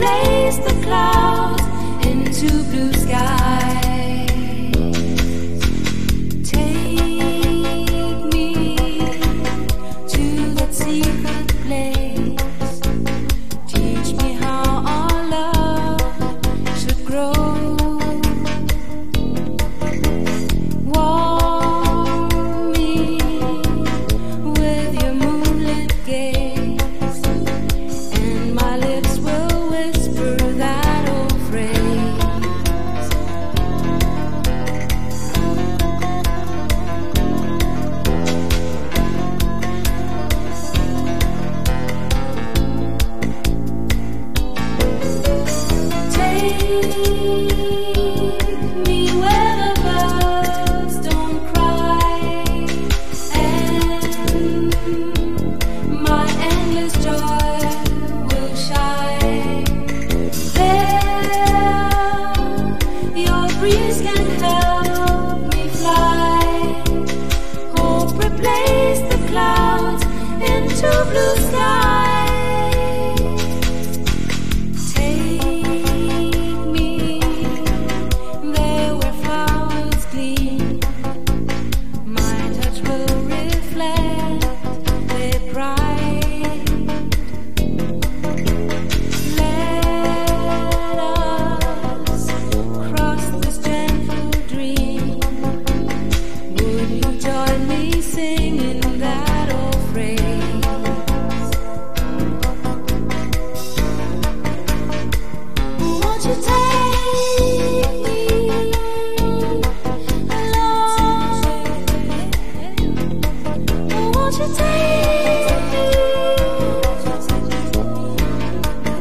replace the clouds into blue skies. Take me to that secret place. Teach me how our love should grow.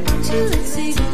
Take me to that secret.